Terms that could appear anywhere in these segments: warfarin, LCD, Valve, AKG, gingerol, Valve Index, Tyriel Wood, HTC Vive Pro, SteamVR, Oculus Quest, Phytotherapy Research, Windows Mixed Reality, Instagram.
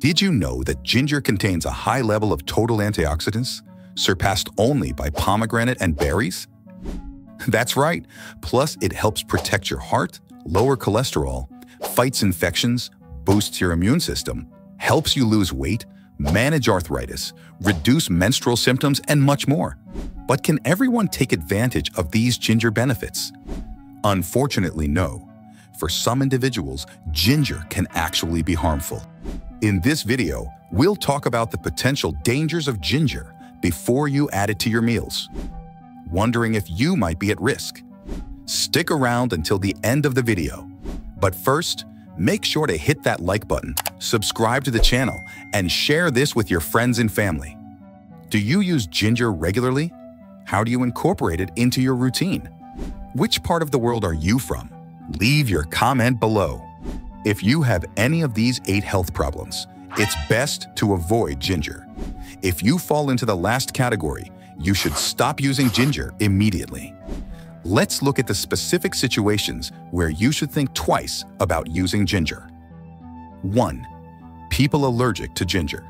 Did you know that ginger contains a high level of total antioxidants, surpassed only by pomegranate and berries? That's right. Plus, it helps protect your heart, lower cholesterol, fights infections, boosts your immune system, helps you lose weight, manage arthritis, reduce menstrual symptoms, and much more. But can everyone take advantage of these ginger benefits? Unfortunately, no. For some individuals, ginger can actually be harmful. In this video, we'll talk about the potential dangers of ginger before you add it to your meals. Wondering if you might be at risk? Stick around until the end of the video. But first, make sure to hit that like button, subscribe to the channel, and share this with your friends and family. Do you use ginger regularly? How do you incorporate it into your routine? Which part of the world are you from? Leave your comment below. If you have any of these 8 health problems, it's best to avoid ginger. If you fall into the last category, you should stop using ginger immediately. Let's look at the specific situations where you should think twice about using ginger. 1. People allergic to ginger.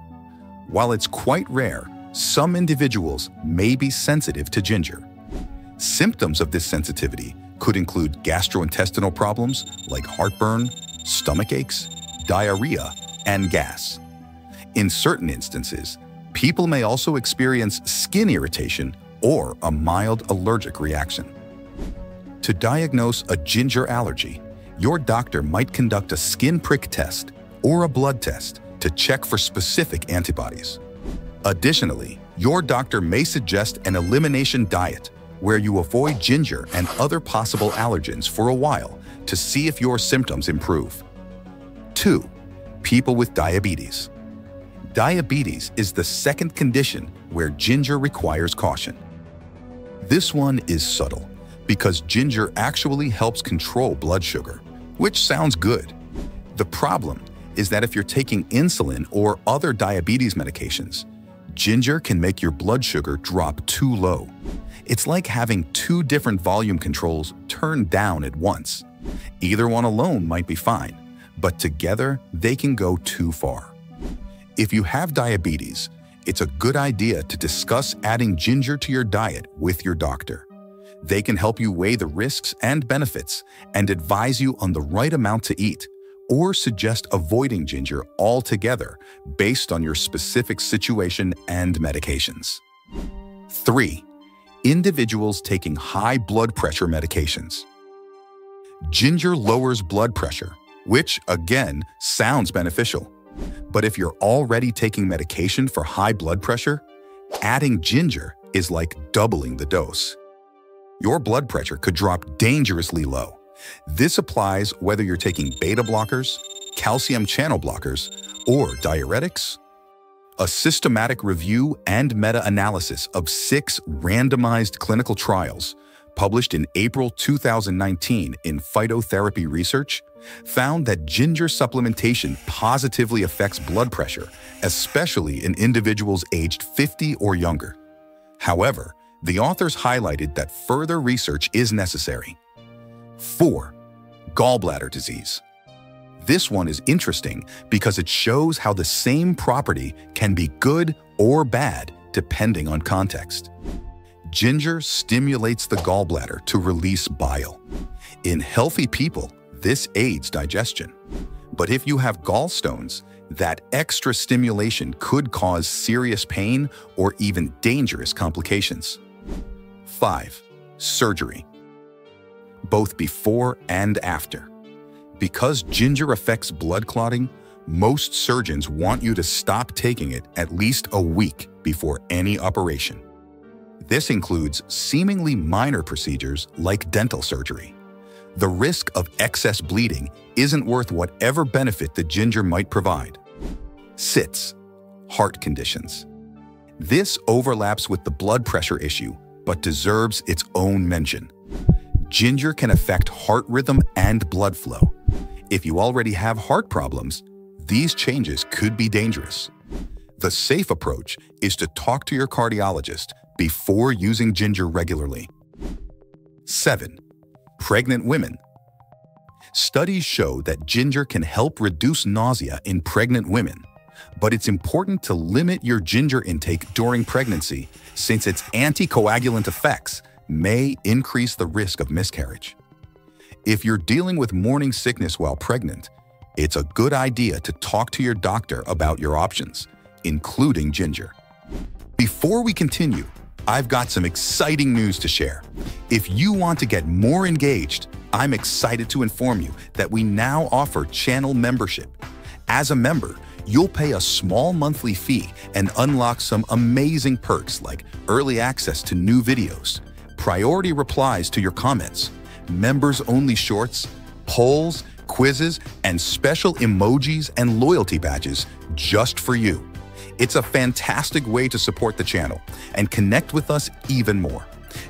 While it's quite rare, some individuals may be sensitive to ginger. Symptoms of this sensitivity could include gastrointestinal problems like heartburn, stomach aches, diarrhea, and gas. In certain instances, people may also experience skin irritation or a mild allergic reaction. To diagnose a ginger allergy, your doctor might conduct a skin prick test or a blood test to check for specific antibodies. Additionally, your doctor may suggest an elimination diet where you avoid ginger and other possible allergens for a while to see if your symptoms improve. 2. People with diabetes. Diabetes is the second condition where ginger requires caution. This one is subtle, because ginger actually helps control blood sugar, which sounds good. The problem is that if you're taking insulin or other diabetes medications, ginger can make your blood sugar drop too low. It's like having 2 different volume controls turned down at once. Either one alone might be fine, but together they can go too far. If you have diabetes, it's a good idea to discuss adding ginger to your diet with your doctor. They can help you weigh the risks and benefits and advise you on the right amount to eat, or suggest avoiding ginger altogether based on your specific situation and medications. 3. Individuals taking high blood pressure medications. Ginger lowers blood pressure, which, again, sounds beneficial. But if you're already taking medication for high blood pressure, adding ginger is like doubling the dose. Your blood pressure could drop dangerously low. This applies whether you're taking beta blockers, calcium channel blockers, or diuretics. A systematic review and meta-analysis of 6 randomized clinical trials published in April 2019 in Phytotherapy Research found that ginger supplementation positively affects blood pressure, especially in individuals aged 50 or younger. However, the authors highlighted that further research is necessary. 4. Gallbladder disease. This one is interesting because it shows how the same property can be good or bad depending on context. Ginger stimulates the gallbladder to release bile. In healthy people, this aids digestion. But if you have gallstones, that extra stimulation could cause serious pain or even dangerous complications. 5. Surgery. Both before and after. Because ginger affects blood clotting, most surgeons want you to stop taking it at least a week before any operation. This includes seemingly minor procedures like dental surgery. The risk of excess bleeding isn't worth whatever benefit the ginger might provide. 6. Heart conditions. This overlaps with the blood pressure issue, but deserves its own mention. Ginger can affect heart rhythm and blood flow. If you already have heart problems, these changes could be dangerous. The safe approach is to talk to your cardiologist before using ginger regularly. 7. Pregnant women. Studies show that ginger can help reduce nausea in pregnant women, but it's important to limit your ginger intake during pregnancy, since its anticoagulant effects may increase the risk of miscarriage. If you're dealing with morning sickness while pregnant, it's a good idea to talk to your doctor about your options, including ginger. Before we continue, I've got some exciting news to share. If you want to get more engaged, I'm excited to inform you that we now offer channel membership. As a member, you'll pay a small monthly fee and unlock some amazing perks like early access to new videos, priority replies to your comments, members-only shorts, polls, quizzes, and special emojis and loyalty badges just for you. It's a fantastic way to support the channel and connect with us even more.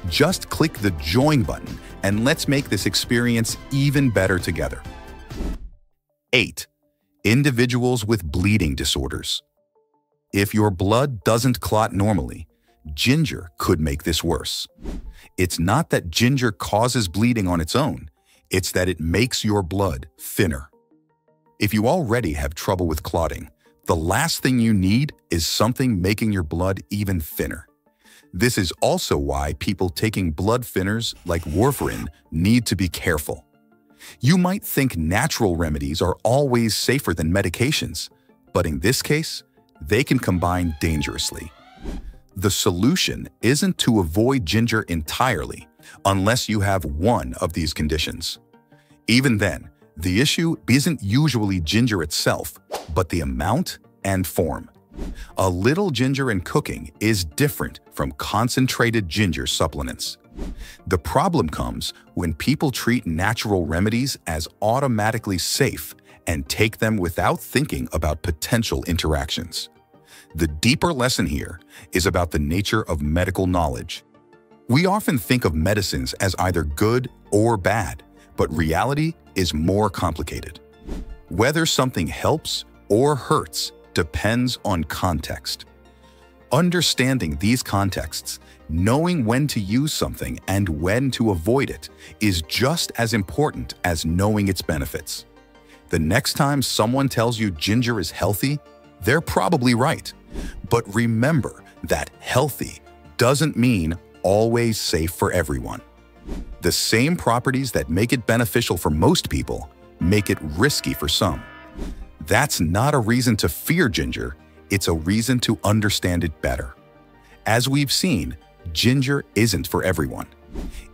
Just click the join button and let's make this experience even better together. 8. Individuals with bleeding disorders. If your blood doesn't clot normally, ginger could make this worse. It's not that ginger causes bleeding on its own, it's that it makes your blood thinner. If you already have trouble with clotting, the last thing you need is something making your blood even thinner. This is also why people taking blood thinners like warfarin need to be careful. You might think natural remedies are always safer than medications, but in this case, they can combine dangerously. The solution isn't to avoid ginger entirely, unless you have one of these conditions. Even then, the issue isn't usually ginger itself, but the amount and form. A little ginger in cooking is different from concentrated ginger supplements. The problem comes when people treat natural remedies as automatically safe and take them without thinking about potential interactions. The deeper lesson here is about the nature of medical knowledge. We often think of medicines as either good or bad, but reality is more complicated. Whether something helps or hurts depends on context. Understanding these contexts, knowing when to use something and when to avoid it, is just as important as knowing its benefits. The next time someone tells you ginger is healthy, they're probably right. But remember that healthy doesn't mean always safe for everyone. The same properties that make it beneficial for most people make it risky for some. That's not a reason to fear ginger, it's a reason to understand it better. As we've seen, ginger isn't for everyone.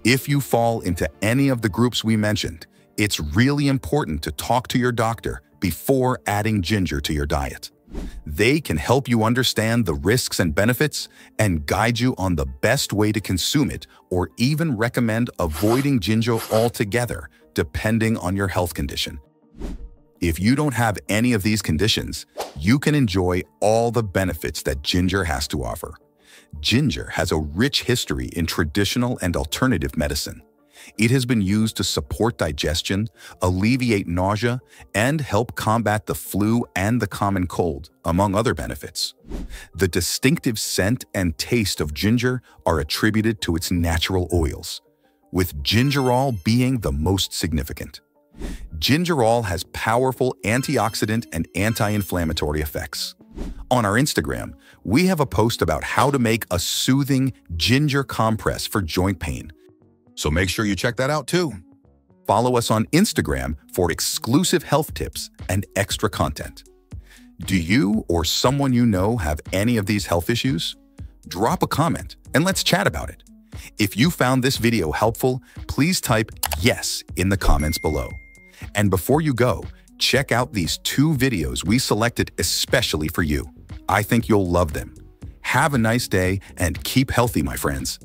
If you fall into any of the groups we mentioned, it's really important to talk to your doctor before adding ginger to your diet. They can help you understand the risks and benefits and guide you on the best way to consume it, or even recommend avoiding ginger altogether, depending on your health condition. If you don't have any of these conditions, you can enjoy all the benefits that ginger has to offer. Ginger has a rich history in traditional and alternative medicine. It has been used to support digestion, alleviate nausea, and help combat the flu and the common cold, among other benefits. The distinctive scent and taste of ginger are attributed to its natural oils, with gingerol being the most significant. Gingerol has powerful antioxidant and anti-inflammatory effects. On our Instagram, we have a post about how to make a soothing ginger compress for joint pain, so make sure you check that out too. Follow us on Instagram for exclusive health tips and extra content. Do you or someone you know have any of these health issues? Drop a comment and let's chat about it. If you found this video helpful, please type yes in the comments below. And before you go, check out these 2 videos we selected especially for you. I think you'll love them. Have a nice day and keep healthy, my friends.